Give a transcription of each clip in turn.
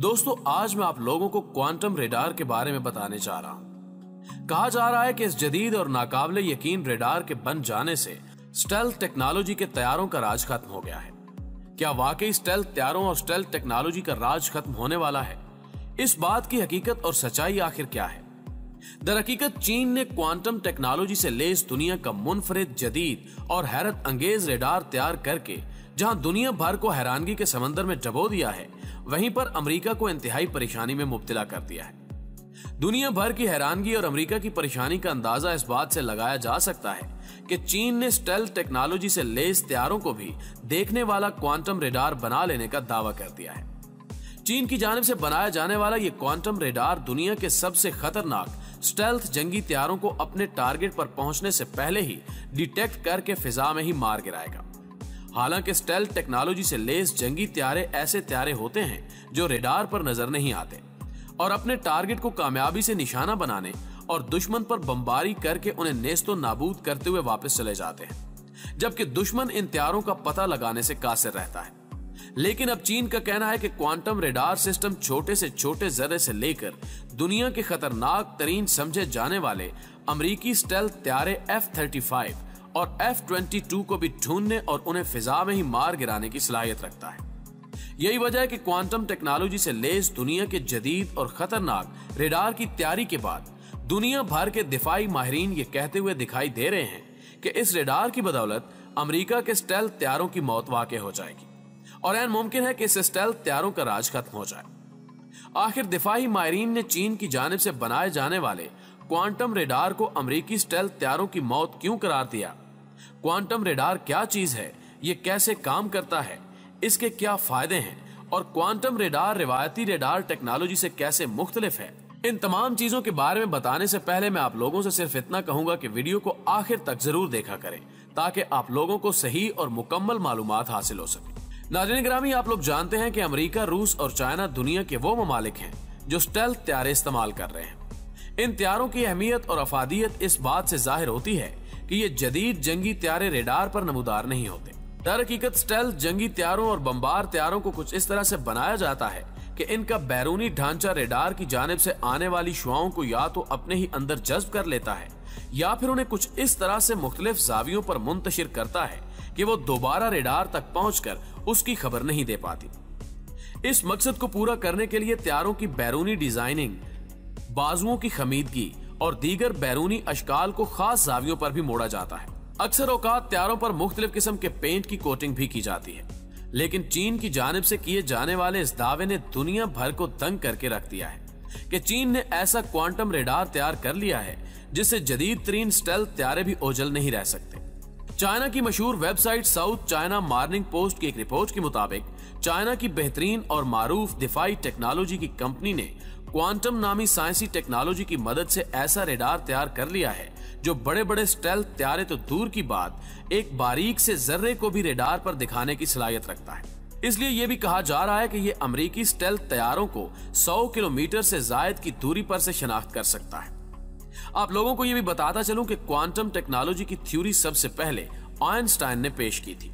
दोस्तों, आज मैं आप लोगों को क्वांटम रेडार के बारे में बताने जा रहा हूं। कहा जा रहा है कि इस जदीद और नाकाबिले यकीन रेडार के बन जाने से स्टेल्थ टेक्नोलॉजी के तैयारों का राज खत्म हो गया है। क्या वाकई स्टेल्थ तैयारों और स्टेल्थ टेक्नोलॉजी का राज खत्म होने वाला है? इस बात की हकीकत और सच्चाई आखिर क्या है? दरअसल चीन ने क्वांटम टेक्नोलॉजी से लैस दुनिया का मुनफरिद, जदीद और हैरत अंगेज रेडार तैयार करके जहां दुनिया भर को हैरानगी के समंदर में डुबो दिया है, वहीं पर अमेरिका को इंतहाई परेशानी में मुब्तला कर दिया है। दुनिया भर की हैरानगी और अमेरिका की परेशानी का अंदाजा इस बात से लगाया जा सकता है कि चीन ने स्टेल्थ टेक्नोलॉजी से लैस तैयारों को भी देखने वाला क्वांटम रेडार बना लेने का दावा कर दिया है। चीन की जानिब से बनाया जाने वाला ये क्वांटम रेडार दुनिया के सबसे खतरनाक स्टेल्थ जंगी तैयारों को अपने टारगेट पर पहुंचने से पहले ही डिटेक्ट करके फिजा में ही मार गिराएगा। हालांकि स्टेल्थ टेक्नोलॉजी से लैस जंगी तैयारे ऐसे तैयारे होते हैं जो रेडार पर नजर नहीं आते और अपने टारगेट को कामयाबी से निशाना बनाने और दुश्मन पर बमबारी करके उन्हें नेस्तो नाबूद करते हुए वापस चले जाते हैं, जबकि दुश्मन इन तैयारों का पता लगाने से कासिर रहता है। लेकिन अब चीन का कहना है कि क्वांटम रेडार सिस्टम छोटे से छोटे जर्रे से लेकर दुनिया के खतरनाक तरीन समझे जाने वाले अमरीकी स्टेल्थ तैयारे F-35 और F-22 को भी ढूंढने और उन्हें फिजा में ही मार गिराने की सलाहियत रखता है। यही वजह है कि क्वांटम टेक्नोलॉजी से लैस दुनिया के जदीद और खतरनाक रेडार की तैयारी के बाद दुनिया भर के दिफाई माहिरीन ये कहते हुए दिखाई दे रहे हैं कि इस रेडार की बदौलत अमेरिका के स्टेल्थ तैयारों की मौत वाकई हो जाएगी और ऐन मुमकिन है कि इस स्टेल्थ तैयारों का राज खत्म हो जाए। आखिर दिफाई माहिरीन ने चीन की जानिब से बनाए जाने वाले क्वांटम रेडार को अमेरिकी स्टेल्थ तैयारों की मौत क्यों करार दिया? क्वांटम रेडार क्या चीज है, ये कैसे काम करता है, इसके क्या फायदे हैं और क्वांटम रेडार रिवायती रेडार टेक्नोलॉजी से कैसे मुख्तलिफ है? इन तमाम चीजों के बारे में बताने से पहले मैं आप लोगों से सिर्फ इतना कहूंगा कि वीडियो को आखिर तक जरूर देखा करें ताकि आप लोगों को सही और मुकम्मल मालूमात हासिल हो सके। नाज़रीन गिरामी, आप लोग जानते हैं कि अमेरिका, रूस और चाइना दुनिया के वो ममालिक हैं जो स्टेल्थ तैयारे इस्तेमाल कर रहे हैं। इन तैयारों की अहमियत और अफादियत इस बात से जाहिर होती है कि ये जदीद जंगी तैयारे रेडार पर नमूदार नहीं होते। दर हकीकत स्टेल्थ जंगी तैयारों और बम्बार तैयारों को कुछ इस तरह से बनाया जाता है कि इनका बैरूनी ढांचा रेडार की जानिब से आने वाली शुआओं को या तो अपने ही अंदर जज्ब कर लेता है या फिर उन्हें कुछ इस तरह से मुख्तलिफ ज़ावियों पर मुंतशिर करता है कि वो दोबारा रेडार तक पहुंचकर उसकी खबर नहीं दे पाती। इस मकसद को पूरा करने के लिए तैयारों की बैरूनी डिजाइनिंग, बाजुओं की खमीदगी और दीगर बैरूनी अशकाल को खास ज़ावियों पर भी मोड़ा जाता है। अक्सर औकात तैयारों पर मुख्तलिफ किस्म के पेंट की कोटिंग भी की जाती है। लेकिन चीन की जानिब से किए जाने वाले इस दावे ने दुनिया भर को दंग करके रख दिया है कि चीन ने ऐसा क्वांटम रेडार तैयार कर लिया है जिससे जदीद तरीन स्टेल्थ तैयारे भी ओझल नहीं रह सकते। चाइना की मशहूर website south China morning post की एक रिपोर्ट के मुताबिक चाइना की बेहतरीन और मारूफ दिफाई टेक्नोलॉजी की कंपनी ने क्वांटम नामी साइंसी टेक्नोलॉजी की मदद से ऐसा रेडार तैयार कर लिया है जो बड़े बड़े स्टेल्थ तैयारे तो दूर की बात, एक बारीक से जर्रे को भी रेडार पर दिखाने की सलाहियत रखता है। इसलिए यह भी कहा जा रहा है कि ये अमेरिकी स्टेल्थ तैयारों को 100 किलोमीटर से जायद की दूरी पर से शनाख्त कर सकता है। आप लोगों को यह भी बताता चलूं कि क्वांटम टेक्नोलॉजी की थ्योरी सबसे पहले आइंस्टाइन ने पेश की थी।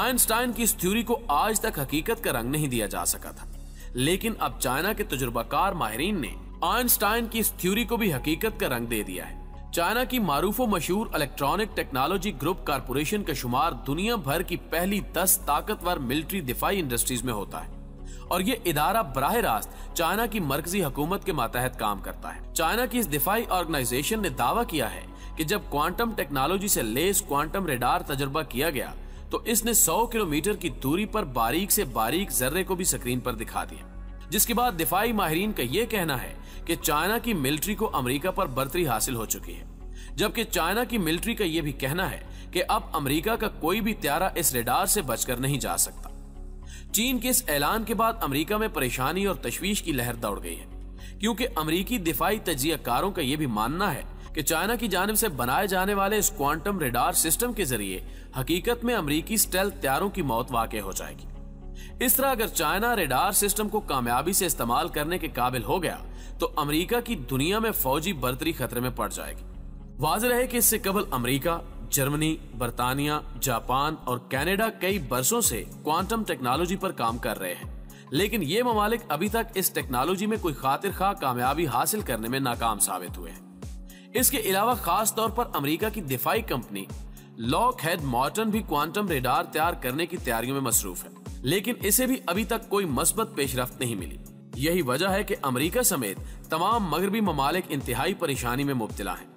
आइंस्टाइन की इस थ्योरी को आज तक हकीकत का रंग नहीं दिया जा सका था, लेकिन अब चाइना के तजुर्बाकार माहिरीन ने आइंस्टाइन की इस थ्योरी को भी हकीकत का रंग दे दिया है। चाइना की मारूफ मशहूर इलेक्ट्रॉनिक्स टेक्नोलॉजी ग्रुप कॉर्पोरेशन का शुमार दुनिया भर की पहली 10 ताकतवर मिलिट्री दिफाई इंडस्ट्रीज में होता है और ये इदारा बराह रास्त चाइना की मरकजी हुकूमत के मातहत काम करता है। चाइना की इस दिफाई ऑर्गेनाइजेशन ने दावा किया है कि जब क्वांटम टेक्नोलॉजी से लैस क्वांटम रेडार तजर्बा किया गया तो इसने 100 किलोमीटर की दूरी पर बारीक से बारीक जर्रे को भी स्क्रीन पर दिखा दिया, जिसके बाद दिफाई माहिरीन का ये कहना है कि चाइना की मिलिट्री को अमेरिका पर बर्तरी हासिल हो चुकी है, जबकि चाइना की मिलिट्री का ये भी कहना है कि अब अमेरिका का कोई भी तैयारा इस रेडार से बचकर नहीं जा सकता। चीन के इस ऐलान के बाद अमेरिका में परेशानी और तशवीश की लहर दौड़ गई है, क्योंकि अमेरिकी दिफाई तजियाकारों का यह भी मानना है कि चाइना की जानिब से बनाए जाने वाले इस क्वांटम रेडार सिस्टम के जरिए हकीकत में अमेरिकी स्टेल्थ तैयारों की मौत वाकई हो जाएगी। इस तरह अगर चाइना रेडार सिस्टम को कामयाबी से इस्तेमाल करने के काबिल हो गया तो अमेरिका की दुनिया में फौजी बर्तरी खतरे में पड़ जाएगी। वाज़ेह है कि इससे कबल अमेरिका, जर्मनी, बरतानिया, जापान और कनाडा कई बरसों से क्वांटम टेक्नोलॉजी पर काम कर रहे हैं, लेकिन ये ममालिक अभी तक इस टेक्नोलॉजी में कोई खातिर खा कामयाबी हासिल करने में नाकाम साबित हुए हैं। इसके अलावा खास तौर पर अमेरिका की दिफाई कंपनी लॉक हैड मॉर्टन भी क्वांटम रेडार तैयार करने की तैयारियों में मसरूफ है, लेकिन इसे भी अभी तक कोई मस्बत पेशरफ्त नहीं मिली। यही वजह है कि अमेरिका समेत तमाम मगरबी ममालिक इंतहाई परेशानी में मुब्तला हैं,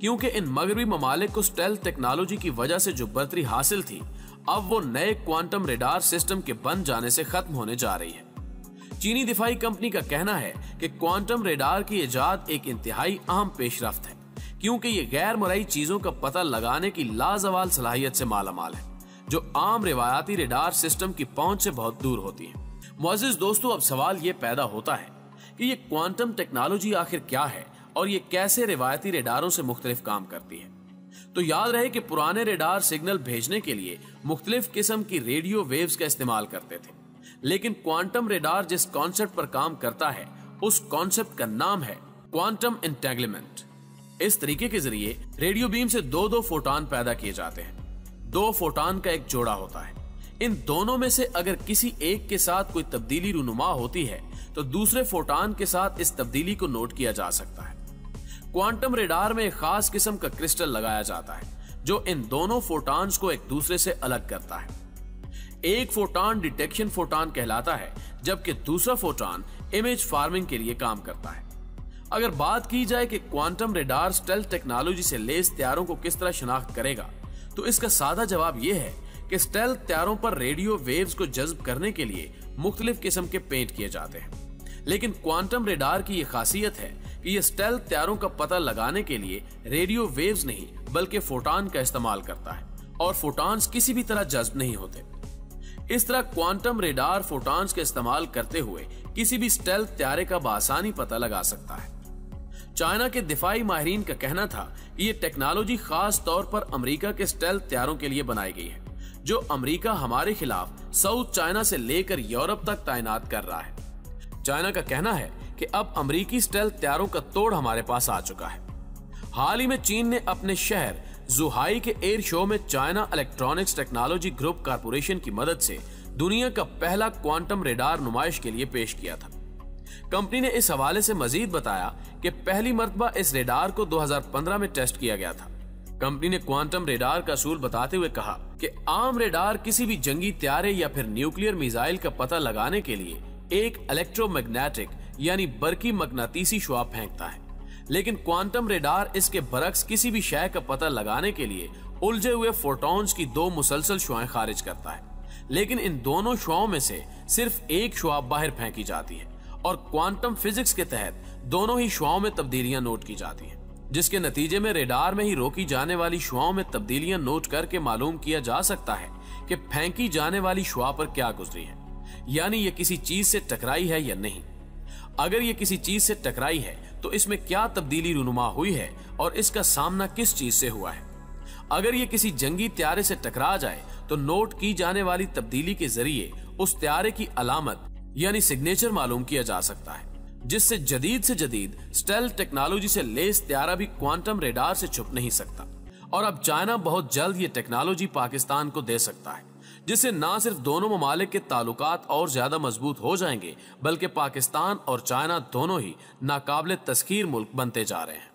क्योंकि इन मगरबी ममालिक को स्टेल्थ टेक्नोलॉजी की वजह से जो बर्तरी हासिल थी, अब वो नए क्वांटम रेडार सिस्टम के बन जाने से खत्म होने जा रही है। चीनी दिफाई कंपनी का कहना है कि क्वांटम रेडार की ईजाद एक इंतहाई अहम पेशरफ्त है, क्योंकि ये गैर मुरई चीजों का पता लगाने की लाजवाल सलाहियत से मालामाल है, जो आम रिवायती रेडार सिस्टम की पहुंच से बहुत दूर होती है। मुअज़्ज़िज़ दोस्तों, अब सवाल ये पैदा होता है कि ये क्वांटम टेक्नोलॉजी आखिर क्या है और ये कैसे रिवायती रेडारों से मुख्तलिफ काम करती है। तो याद रहे कि पुराने रेडार सिग्नल भेजने के लिए मुख्तलिफ किस्म की रेडियो वेव्स का इस्तेमाल करते थे, लेकिन क्वांटम रेडार जिस कॉन्सेप्ट पर काम करता है उस कॉन्सेप्ट का नाम है क्वांटम इंटैंगलमेंट। इस तरीके के जरिए रेडियो बीम से दो दो फोटॉन पैदा किए जाते हैं। दो फोटॉन का एक जोड़ा होता है। इन दोनों में से अगर किसी एक के साथ कोई तब्दीली रुनुमा होती है तो दूसरे फोटॉन के साथ इस तब्दीली को नोट किया जा सकता है। क्वांटम रेडार में एक खास किस्म का क्रिस्टल लगाया जाता है जो इन दोनों फोटॉन्स को एक दूसरे से अलग करता है। एक फोटॉन डिटेक्शन फोटॉन कहलाता है, जबकि दूसरा फोटॉन इमेज फार्मिंग के लिए काम करता है। अगर बात की जाए कि क्वांटम रेडार स्टेल्थ टेक्नोलॉजी से लैस हथियारों को किस तरह शनाख्त करेगा, तो इसका सादा जवाब यह है कि स्टेल्थ हथियारों पर रेडियो वेव्स को जज्ब करने के लिए मुख्तलिफ किस्म के पेंट किए जाते हैं, लेकिन क्वांटम रेडार की ये खासियत है कि ये स्टेल्थ हथियारों का पता लगाने के लिए रेडियो वेव्स नहीं बल्कि फोटॉन का इस्तेमाल करता है, और फोटॉन्स किसी भी तरह जज्ब नहीं होते। इस तरह क्वांटम रेडार फोटॉन्स का इस्तेमाल करते हुए किसी भी स्टेल्थ हथियारे का बआसानी पता लगा सकता है। चाइना के दिफाई माहिरीन का कहना था कि ये टेक्नोलॉजी खास तौर पर अमेरिका के स्टेल्थ हथियारों के लिए बनाई गई है, जो अमेरिका हमारे खिलाफ साउथ चाइना से लेकर यूरोप तक तैनात कर रहा है। चाइना का कहना है कि अब अमेरिकी स्टेल्थ हथियारों का तोड़ हमारे पास आ चुका है। हाल ही में चीन ने अपने शहर जुहाई के एयर शो में China electronics technology group corporation की मदद से दुनिया का पहला क्वांटम रेडार नुमाइश के लिए पेश किया था। कंपनी ने इस हवाले से मजीद बताया कि पहली मर्तबा इस रेडार को 2015 में टेस्ट किया गया था। कंपनी ने क्वांटम रेडार का असूल बताते हुए कहा कि आम रेडार किसी भी जंगी त्यारे या फिर न्यूक्लियर मिसाइल का पता लगाने के लिए एक इलेक्ट्रोमैग्नेटिक यानी बरकी मगनातीसी शुआ फेंकता है, लेकिन क्वांटम रेडार इसके बरक्स किसी भी शय का पता लगाने के लिए उलझे हुए फोटॉन्स की दो मुसलसल शुआएं खारिज करता है, लेकिन इन दोनों शुआओं में से सिर्फ एक शुआ बाहर फेंकी जाती है और क्वांटम फिजिक्स के तहत दोनों ही शुआओं में तब्दीलियां नोट की जाती हैं, जिसके नतीजे में रेडार में ही रोकी जाने वाली शुआओं में तब्दीलियां नोट करके मालूम किया जा सकता है कि फेंकी जाने वाली शुआ पर क्या गुजरी है, यानी ये किसी चीज से टकराई है या नहीं। अगर ये किसी चीज से टकराई है तो इसमें क्या तब्दीली रुनुमा हुई है और इसका सामना किस चीज से हुआ है। अगर ये किसी जंगी त्यारे से टकरा जाए तो नोट की जाने वाली तब्दीली के जरिए उस त्यारे की अलामत यानी सिग्नेचर मालूम किया जा सकता है, जिससे जदीद से जदीद स्टेल्थ टेक्नोलॉजी से लैस त्यारा भी क्वांटम रेडार से छुप नहीं सकता। और अब चाइना बहुत जल्द ये टेक्नोलॉजी पाकिस्तान को दे सकता है, जिससे ना सिर्फ दोनों ममालिक के ताल्लुकात और ज्यादा मजबूत हो जाएंगे, बल्कि पाकिस्तान और चाइना दोनों ही नाकाबिले तस्खीर मुल्क बनते जा रहे हैं।